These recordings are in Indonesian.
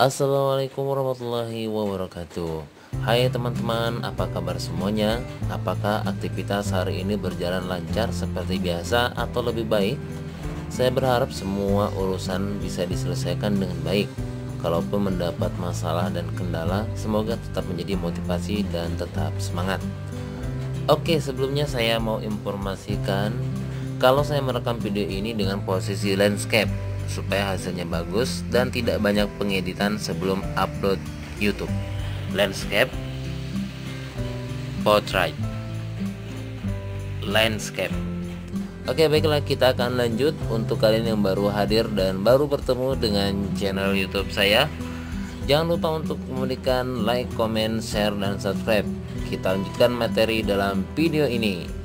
Assalamualaikum warahmatullahi wabarakatuh. Hai teman-teman, apa kabar semuanya? Apakah aktivitas hari ini berjalan lancar seperti biasa atau lebih baik? Saya berharap semua urusan bisa diselesaikan dengan baik. Kalaupun mendapat masalah dan kendala, semoga tetap menjadi motivasi dan tetap semangat. Oke, sebelumnya saya mau informasikan kalau saya merekam video ini dengan posisi landscape supaya hasilnya bagus dan tidak banyak pengeditan sebelum upload YouTube. Landscape, portrait, landscape. Oke, baiklah, kita akan lanjut. Untuk kalian yang baru hadir dan baru bertemu dengan channel YouTube saya, jangan lupa untuk memberikan like, comment, share, dan subscribe. Kita lanjutkan materi dalam video ini.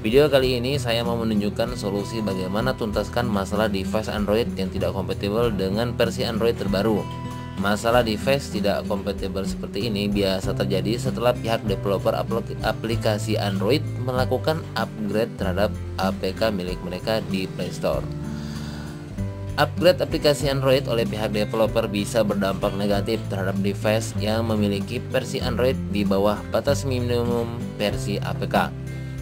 Video kali ini saya mau menunjukkan solusi bagaimana tuntaskan masalah device Android yang tidak kompatibel dengan versi Android terbaru. Masalah device tidak kompatibel seperti ini biasa terjadi setelah pihak developer aplikasi Android melakukan upgrade terhadap APK milik mereka di PlayStore. Upgrade aplikasi Android oleh pihak developer bisa berdampak negatif terhadap device yang memiliki versi Android di bawah batas minimum versi APK.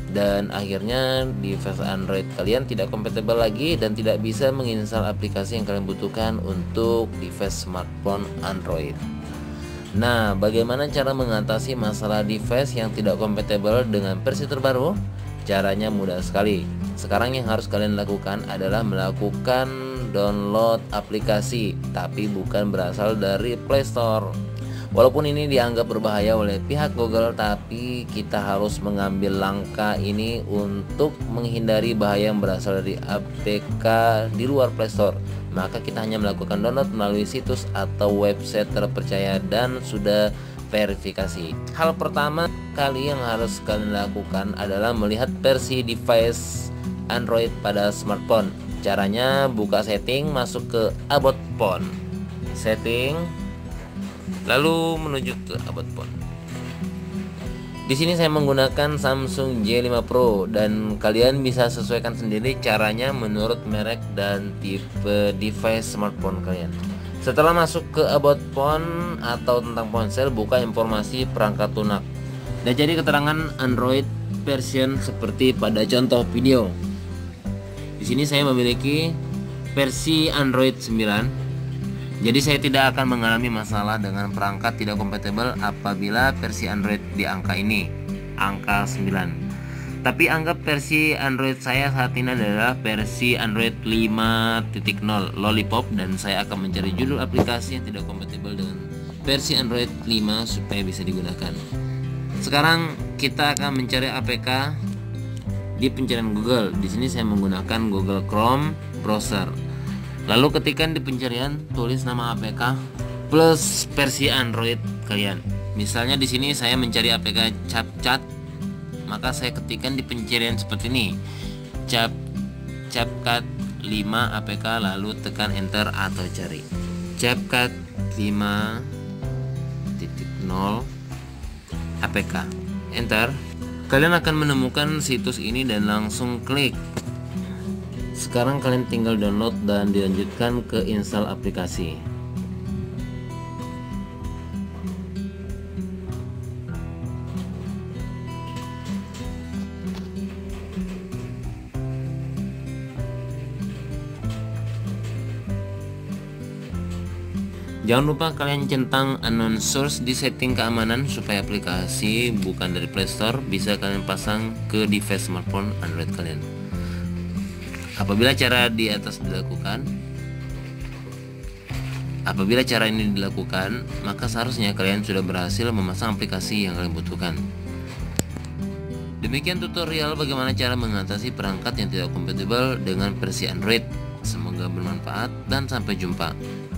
Dan akhirnya device Android kalian tidak kompatibel lagi dan tidak bisa menginstal aplikasi yang kalian butuhkan untuk device smartphone Android. Nah, bagaimana cara mengatasi masalah device yang tidak kompatibel dengan versi terbaru? Caranya mudah sekali. Sekarang yang harus kalian lakukan adalah melakukan download aplikasi, tapi bukan berasal dari PlayStore. Walaupun ini dianggap berbahaya oleh pihak Google, tapi kita harus mengambil langkah ini untuk menghindari bahaya yang berasal dari APK di luar PlayStore. Maka kita hanya melakukan download melalui situs atau website terpercaya dan sudah verifikasi. Hal pertama kali yang harus kalian lakukan adalah melihat versi device Android pada smartphone. Caranya buka setting, masuk ke about phone, setting, lalu menuju ke about phone. Di sini saya menggunakan Samsung J5 Pro, dan kalian bisa sesuaikan sendiri caranya menurut merek dan tipe device smartphone kalian. Setelah masuk ke about phone atau tentang ponsel, buka informasi perangkat lunak dan jadi keterangan Android version seperti pada contoh video. Di sini saya memiliki versi Android 9. Jadi saya tidak akan mengalami masalah dengan perangkat tidak kompatibel apabila versi Android di angka ini, angka 9. Tapi anggap versi Android saya saat ini adalah versi Android 5.0 Lollipop, dan saya akan mencari judul aplikasi yang tidak kompatibel dengan versi Android 5 supaya bisa digunakan. Sekarang kita akan mencari APK di pencarian Google. Di sini saya menggunakan Google Chrome browser. Lalu ketikkan di pencarian, tulis nama APK plus versi Android kalian. Misalnya di sini saya mencari APK CapCut, maka saya ketikkan di pencarian seperti ini, CapCut 5 APK, lalu tekan enter atau cari CapCut 5.0 APK, enter. Kalian akan menemukan situs ini dan langsung klik. Sekarang kalian tinggal download dan dilanjutkan ke install aplikasi. Jangan lupa kalian centang unknown source di setting keamanan supaya aplikasi bukan dari PlayStore bisa kalian pasang ke device smartphone Android kalian. Apabila cara ini dilakukan, maka seharusnya kalian sudah berhasil memasang aplikasi yang kalian butuhkan. Demikian tutorial bagaimana cara mengatasi perangkat yang tidak kompatibel dengan versi Android. Semoga bermanfaat dan sampai jumpa.